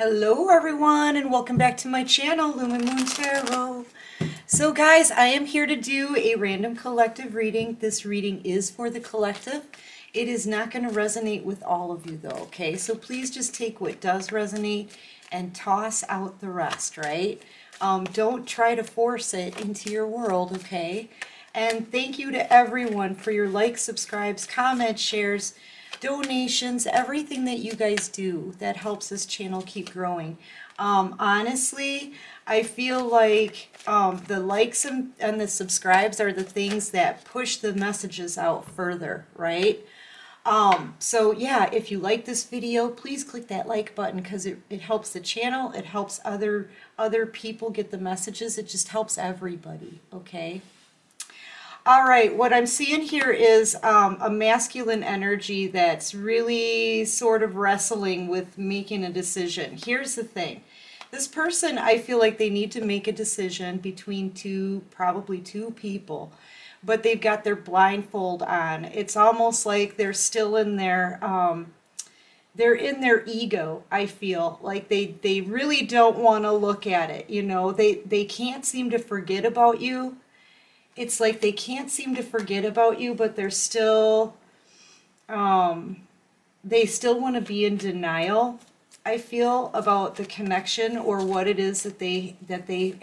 Hello everyone, and welcome back to my channel, Lumen Moon Tarot. So guys, I am here to do a random collective reading. This reading is for the collective. It is not going to resonate with all of you though, okay? So please just take what does resonate and toss out the rest, right? Don't try to force it into your world, okay? And thank you to everyone for your likes, subscribes, comments, shares, donations, everything that you guys do that helps this channel keep growing. Honestly, I feel like the likes and the subscribes are the things that push the messages out further, right? So yeah, if you like this video, please click that like button because it helps the channel, it helps other people get the messages, it just helps everybody, okay? All right, what I'm seeing here is a masculine energy that's really sort of wrestling with making a decision. Here's the thing. This person, I feel like they need to make a decision between probably two people, but they've got their blindfold on. It's almost like they're still in their, they're in their ego, I feel. Like they really don't want to look at it, you know. They can't seem to forget about you. It's like they can't seem to forget about you, but they're still, they still want to be in denial, I feel, about the connection or what it is that they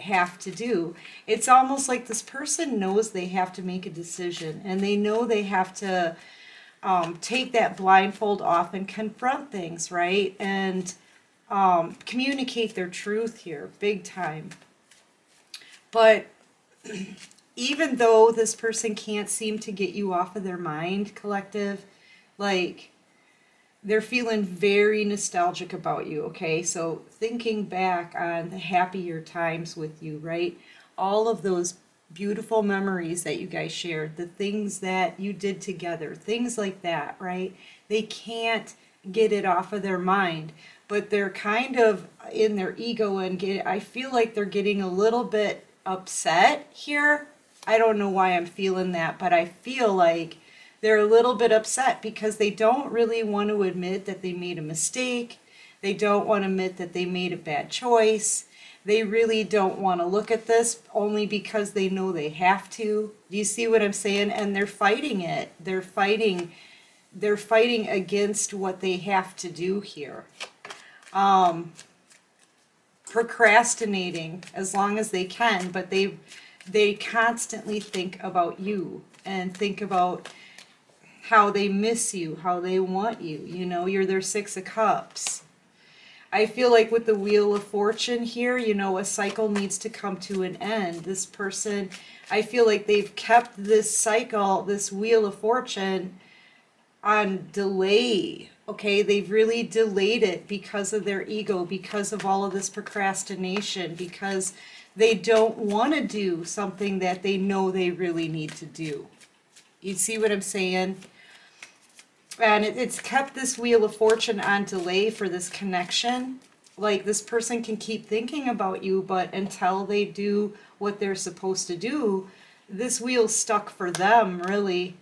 have to do. It's almost like this person knows they have to make a decision, and they know they have to take that blindfold off and confront things, right? And communicate their truth here, big time. But even though this person can't seem to get you off of their mind, collective, like they're feeling very nostalgic about you, okay? So thinking back on the happier times with you, right? All of those beautiful memories that you guys shared, the things that you did together, things like that, right? They can't get it off of their mind, but they're kind of in their ego and I feel like they're getting a little bit upset here. I don't know why I'm feeling that, but I feel like they're a little bit upset because they don't really want to admit that they made a mistake. They don't want to admit that they made a bad choice. They really don't want to look at this only because they know they have to. Do you see what I'm saying? And they're fighting it. They're fighting against what they have to do here. Procrastinating as long as they can, but they constantly think about you and think about how they miss you, how they want you, you know, you're their Six of Cups. I feel like with the Wheel of Fortune here, you know, a cycle needs to come to an end. This person, I feel like they've kept this cycle, this Wheel of Fortune, on delay. Okay, they've really delayed it because of their ego, because of all of this procrastination, because they don't want to do something that they know they really need to do. You see what I'm saying? And it's kept this Wheel of Fortune on delay for this connection. Like this person can keep thinking about you, but until they do what they're supposed to do, this wheel's stuck for them, really.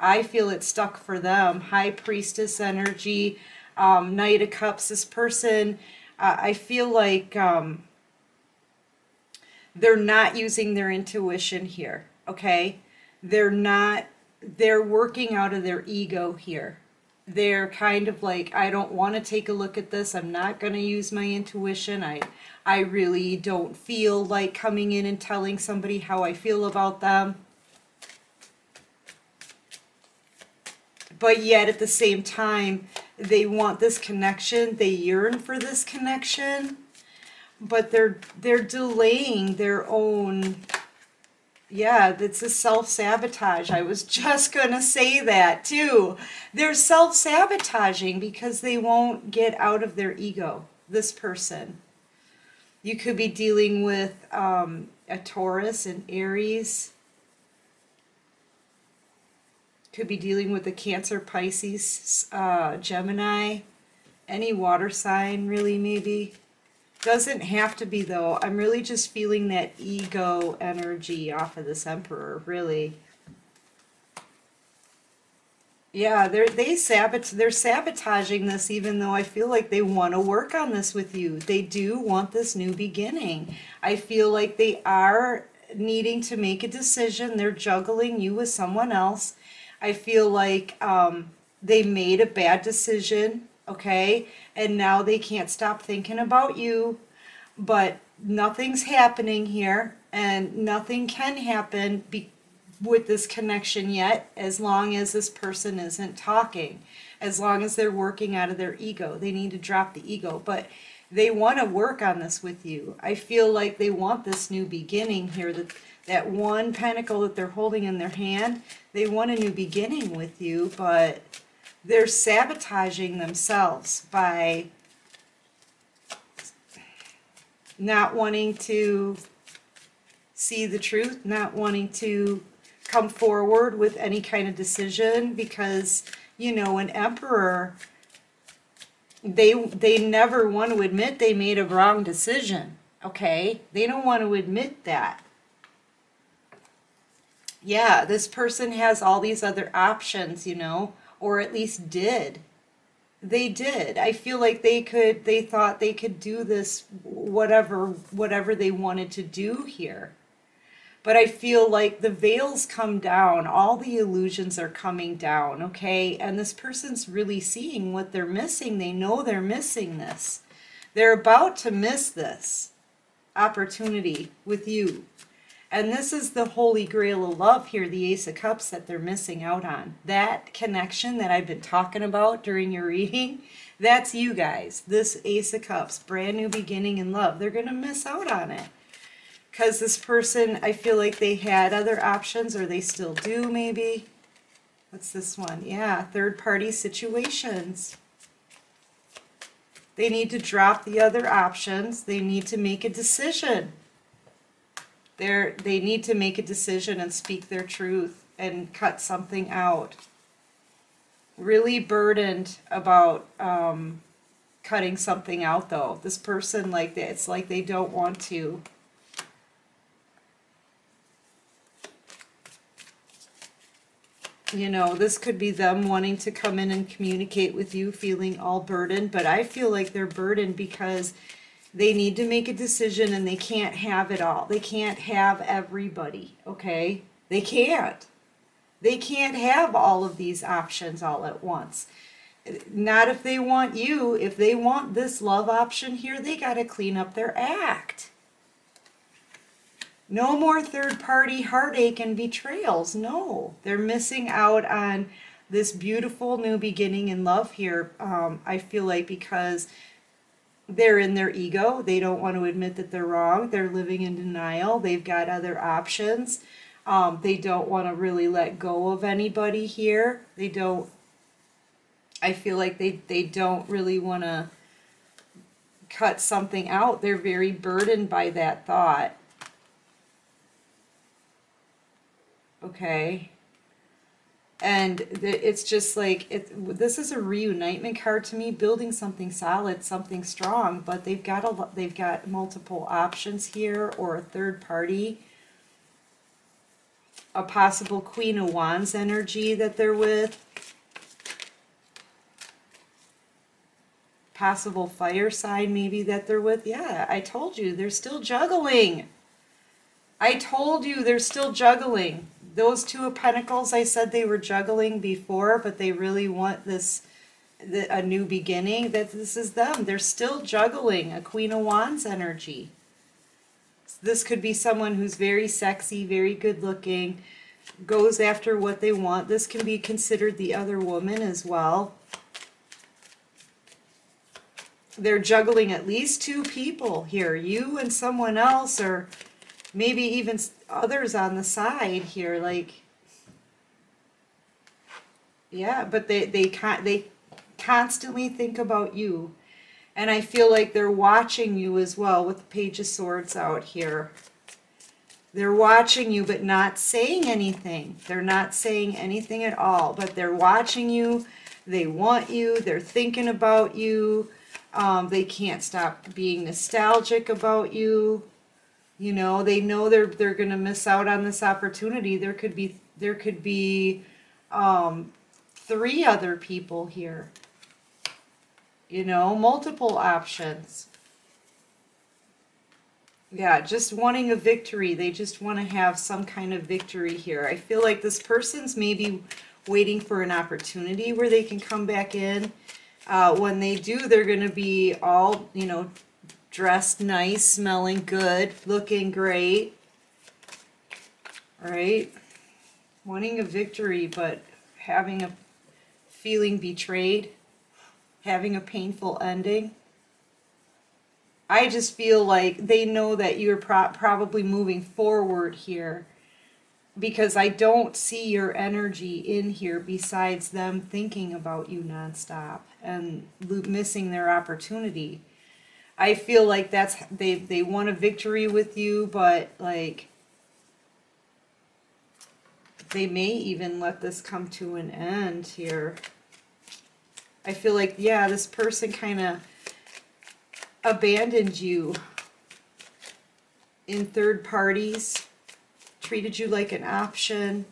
I feel it's stuck for them. High Priestess energy, Knight of Cups. This person, I feel like they're not using their intuition here, okay? They're working out of their ego here. They're kind of like, I don't want to take a look at this. I'm not going to use my intuition. I really don't feel like coming in and telling somebody how I feel about them. But yet at the same time, they want this connection, they yearn for this connection, but they're delaying their own, yeah, it's a self-sabotage. I was just going to say that too. They're self-sabotaging because they won't get out of their ego, this person. You could be dealing with a Taurus and Aries. Could be dealing with the Cancer, Pisces, Gemini, any water sign really maybe. Doesn't have to be though. I'm really just feeling that ego energy off of this Emperor, really. Yeah, they're sabotaging this, even though I feel like they want to work on this with you. They do want this new beginning. I feel like they are needing to make a decision. They're juggling you with someone else. I feel like they made a bad decision, okay? And now they can't stop thinking about you, but nothing's happening here, and nothing can happen with this connection yet, as long as this person isn't talking, as long as they're working out of their ego. They need to drop the ego, but they want to work on this with you. I feel like they want this new beginning here, that one pentacle that they're holding in their hand. They want a new beginning with you, but they're sabotaging themselves by not wanting to see the truth, not wanting to come forward with any kind of decision, because, you know, an emperor, they never want to admit they made a wrong decision, okay? They don't want to admit that. Yeah, this person has all these other options, you know, or at least did. They did. I feel like they thought they could do this, whatever they wanted to do here. But I feel like the veils come down, all the illusions are coming down, okay? And this person's really seeing what they're missing. They know they're missing this. They're about to miss this opportunity with you. And this is the holy grail of love here, the Ace of Cups, that they're missing out on. That connection that I've been talking about during your reading, that's you guys. This Ace of Cups, brand new beginning in love. They're going to miss out on it. Because this person, I feel like they had other options, or they still do maybe. What's this one? Yeah, third-party situations. They need to drop the other options. They need to make a decision. They need to make a decision and speak their truth and cut something out. Really burdened about cutting something out, though. This person, like, it's like they don't want to. You know, this could be them wanting to come in and communicate with you, feeling all burdened. But I feel like they're burdened because they need to make a decision and they can't have it all. They can't have everybody, okay? They can't. They can't have all of these options all at once. Not if they want you. If they want this love option here, they got to clean up their act. No more third-party heartache and betrayals. No, they're missing out on this beautiful new beginning in love here. I feel like because they're in their ego, they don't want to admit that they're wrong. They're living in denial. They've got other options. They don't want to really let go of anybody here. They don't. I feel like they don't really want to cut something out. They're very burdened by that thought. Okay, and it's just like, this is a reunitement card to me, building something solid, something strong, but they've got multiple options here, or a third party, a possible Queen of Wands energy that they're with, possible fire sign maybe that they're with. Yeah, I told you, they're still juggling. I told you they're still juggling. Those two of pentacles, I said they were juggling before, but they really want this, a new beginning. That this is them. They're still juggling, a Queen of Wands energy. This could be someone who's very sexy, very good looking, goes after what they want. This can be considered the other woman as well. They're juggling at least two people here, you and someone else, or maybe even others on the side here, like, yeah, but they constantly think about you, and I feel like they're watching you as well with the Page of Swords out here. They're watching you but not saying anything. They're not saying anything at all, but they're watching you. They want you. They're thinking about you. They can't stop being nostalgic about you. You know they're gonna miss out on this opportunity. There could be 3 other people here. You know, multiple options. Yeah, just wanting a victory. They just want to have some kind of victory here. I feel like this person's maybe waiting for an opportunity where they can come back in. When they do, they're going to be all, you know, dressed nice, smelling good, looking great. Right? Wanting a victory, but having a feeling betrayed, having a painful ending. I just feel like they know that you're probably moving forward here, because I don't see your energy in here besides them thinking about you nonstop and missing their opportunity. I feel like that's they want a victory with you, but like they may even let this come to an end here. I feel like, yeah, this person kind of abandoned you in third parties, treated you like an option.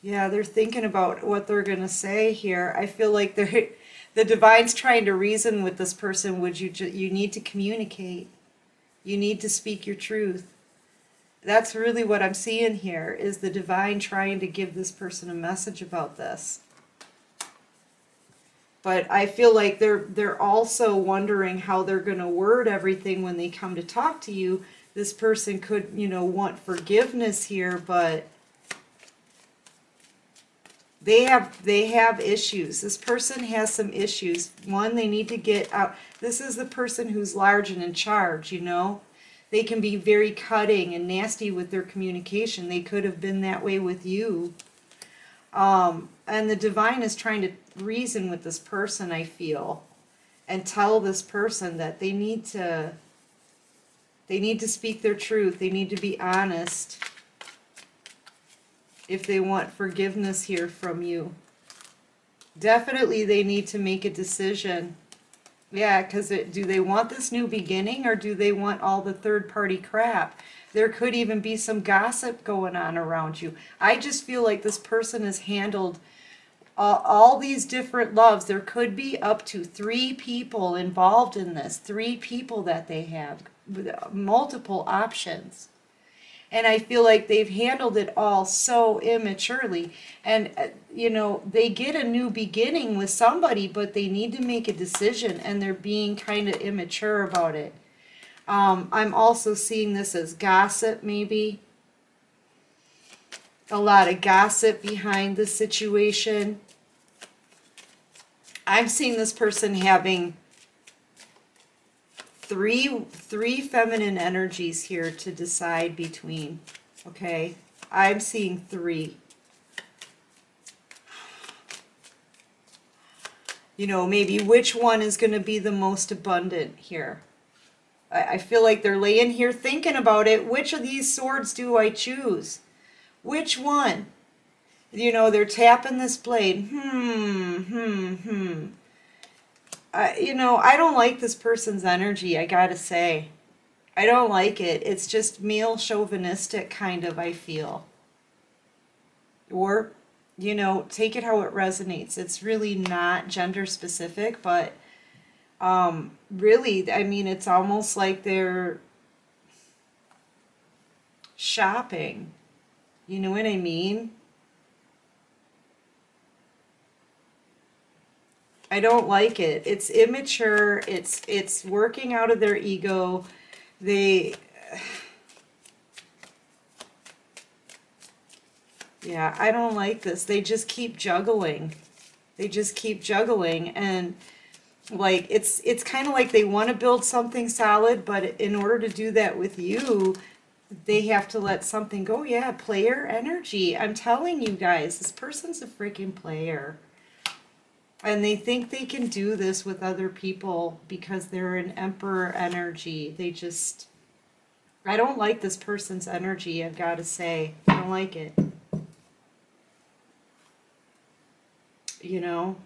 Yeah, they're thinking about what they're going to say here. I feel like the divine's trying to reason with this person. You need to communicate. You need to speak your truth. That's really what I'm seeing here, is the divine trying to give this person a message about this. But I feel like they're also wondering how they're going to word everything when they come to talk to you. This person could, you know, want forgiveness here, but they have issues. This person has some issues. One, they need to get out. This is the person who's large and in charge, you know. They can be very cutting and nasty with their communication. They could have been that way with you. And the divine is trying to reason with this person, I feel, and tell this person that they need to speak their truth. They need to be honest if they want forgiveness here from you. Definitely they need to make a decision. Yeah, because do they want this new beginning, or do they want all the third-party crap? There could even be some gossip going on around you. I just feel like this person has handled all these different loves. There could be up to 3 people involved in this, 3 people that they have, multiple options. And I feel like they've handled it all so immaturely. And, you know, they get a new beginning with somebody, but they need to make a decision, and they're being kind of immature about it. I'm also seeing this as gossip, maybe. A lot of gossip behind the situation. I'm seeing this person having three feminine energies here to decide between. Okay, I'm seeing 3. You know, maybe which one is going to be the most abundant here. I feel like they're laying here thinking about it. Which of these swords do I choose? Which one? You know, they're tapping this blade. You know, I don't like this person's energy, I gotta say. I don't like it. It's just male chauvinistic, kind of, I feel. Or, you know, take it how it resonates. It's really not gender specific, but really, I mean, it's almost like they're shopping. You know what I mean? I don't like it. It's immature. It's working out of their ego. Yeah, I don't like this. They just keep juggling. They just keep juggling, and like it's kind of like they want to build something solid, but in order to do that with you, they have to let something go. Yeah, player energy. I'm telling you guys, this person's a freaking player. And they think they can do this with other people because they're an emperor energy. They just, I don't like this person's energy, I've got to say. I don't like it. You know?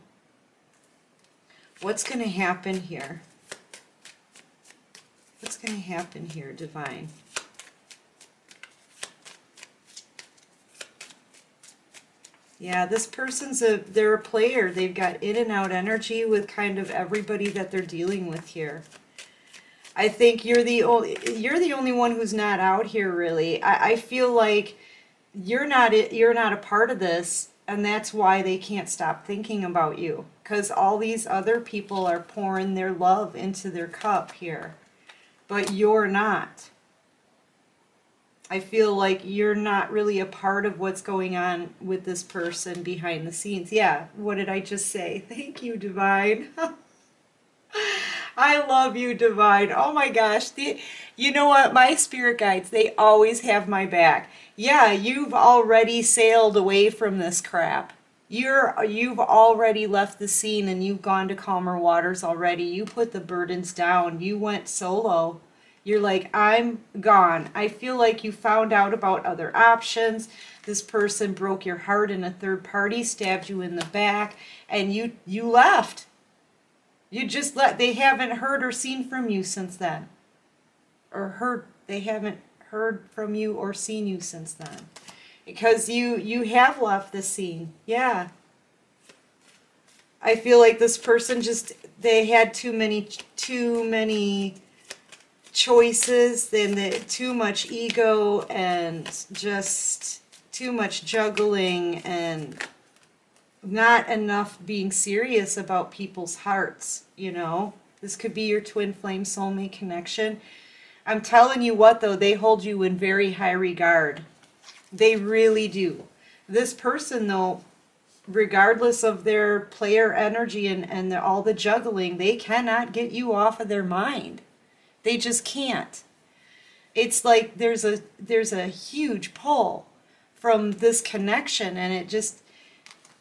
What's going to happen here? What's going to happen here, divine? Yeah, this person's they're a player. They've got in and out energy with kind of everybody that they're dealing with here. I think you're the only one who's not out here really. I feel like you're not a part of this, and that's why they can't stop thinking about you, because all these other people are pouring their love into their cup here, but you're not. I feel like you're not really a part of what's going on with this person behind the scenes. Yeah, what did I just say? Thank you, Divine. I love you, Divine. Oh my gosh. You know what? My spirit guides, they always have my back. Yeah, you've already sailed away from this crap. You've already left the scene and you've gone to calmer waters already. You put the burdens down. You went solo. You're like, I'm gone. I feel like you found out about other options. This person broke your heart and a third party stabbed you in the back, and you left. You just left. They haven't heard or seen from you since then. They haven't heard from you or seen you since then. Because you have left the scene. Yeah. I feel like this person just, they had too many choices, then too much ego and just too much juggling and not enough being serious about people's hearts, you know. This could be your twin flame soulmate connection. I'm telling you what though, they hold you in very high regard. They really do. This person though, regardless of their player energy and all the juggling, they cannot get you off of their mind. They just can't. It's like there's a huge pull from this connection, and it just,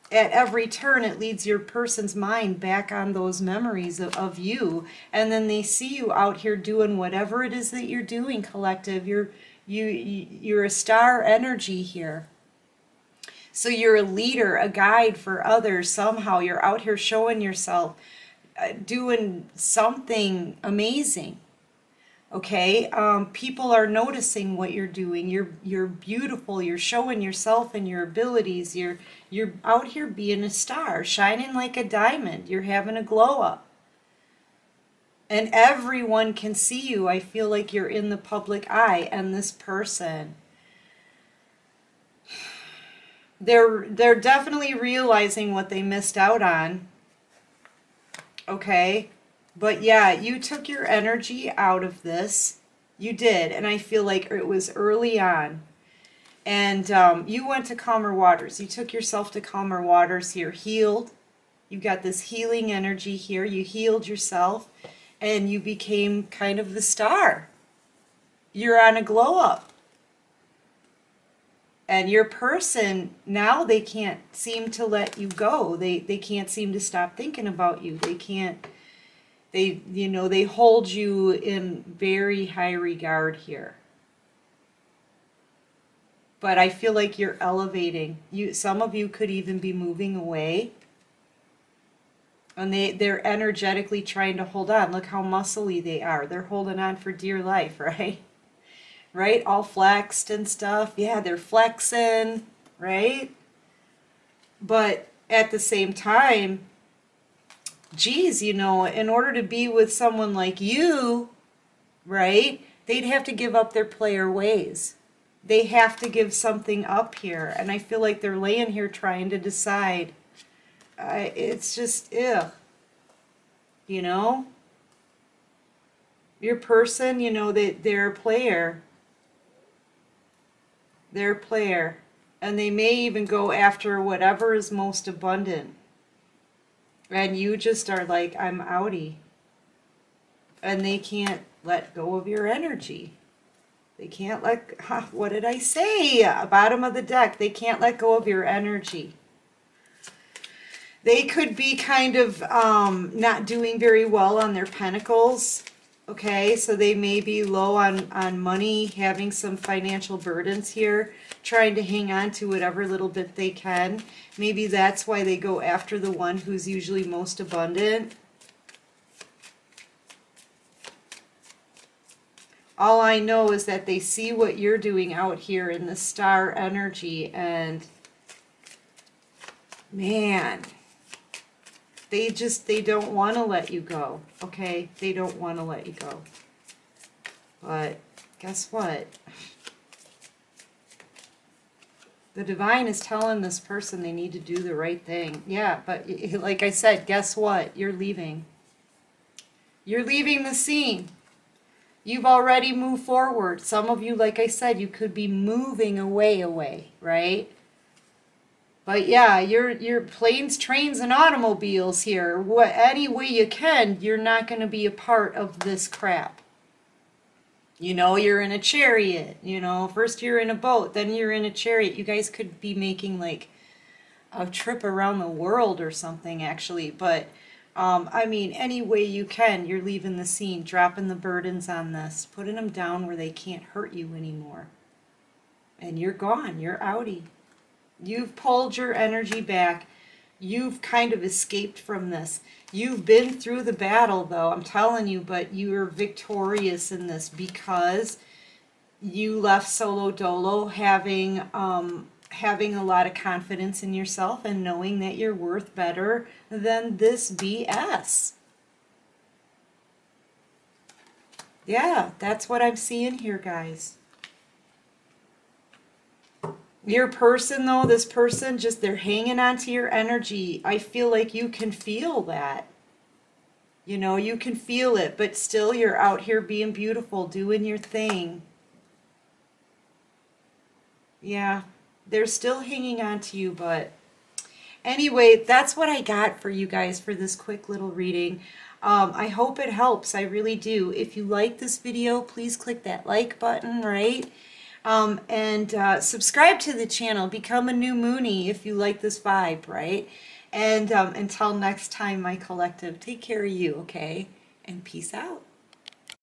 at every turn, it leads your person's mind back on those memories of you, and then they see you out here doing whatever it is that you're doing, collective. You're a star energy here. So you're a leader, a guide for others somehow. You're out here showing yourself, doing something amazing. Okay, people are noticing what you're doing. You're beautiful. You're showing yourself and your abilities. You're out here being a star, shining like a diamond. You're having a glow up, and everyone can see you. I feel like you're in the public eye, and this person, they're definitely realizing what they missed out on. Okay. But yeah, you took your energy out of this. You did, and I feel like it was early on. And you went to calmer waters. You took yourself to calmer waters. You're healed. You got this healing energy here. You healed yourself, and you became kind of the star. You're on a glow up. And your person, now they can't seem to let you go. They can't seem to stop thinking about you. They can't. They hold you in very high regard here. But I feel like you're elevating. Some of you could even be moving away. And they're energetically trying to hold on. Look how muscly they are. They're holding on for dear life, right? Right? All flexed and stuff. Yeah, they're flexing, right? But at the same time, geez, you know, in order to be with someone like you, right, they'd have to give up their player ways. They have to give something up here. And I feel like they're laying here trying to decide. It's just, ugh. You know? Your person, you know, they're a player. They're a player. And they may even go after whatever is most abundant. And you just are like, I'm outie. And they can't let go of your energy. They can't let, what did I say? Bottom of the deck, they can't let go of your energy. They could be kind of not doing very well on their pentacles. Okay, so they may be low on money, having some financial burdens here, trying to hang on to whatever little bit they can. Maybe that's why they go after the one who's usually most abundant. All I know is that they see what you're doing out here in the star energy, and Man, they don't want to let you go, okay? They don't want to let you go. But guess what? The divine is telling this person they need to do the right thing. Yeah, but like I said, guess what? You're leaving. You're leaving the scene. You've already moved forward. Some of you, like I said, you could be moving away, right? But yeah, your planes, trains, and automobiles here. Any way you can, you're not going to be a part of this crap. You know, you're in a chariot, you know, first you're in a boat, then you're in a chariot. You guys could be making like a trip around the world or something actually, but I mean, any way you can, you're leaving the scene, dropping the burdens on this, putting them down where they can't hurt you anymore. And you're gone, you're outie. You've pulled your energy back. You've kind of escaped from this. You've been through the battle, though, I'm telling you, but you are victorious in this because you left solo dolo having having a lot of confidence in yourself and knowing that you're worth better than this BS. Yeah, that's what I'm seeing here, guys. Your person, though, this person, just they're hanging on to your energy. I feel like you can feel that. You know, you can feel it, but still you're out here being beautiful, doing your thing. Yeah, they're still hanging on to you, but anyway, that's what I got for you guys for this quick little reading. I hope it helps. I really do. If you like this video, please click that like button, right? Subscribe to the channel, become a new Moonie if you like this vibe, right? And until next time, my collective, take care of you, okay? And peace out.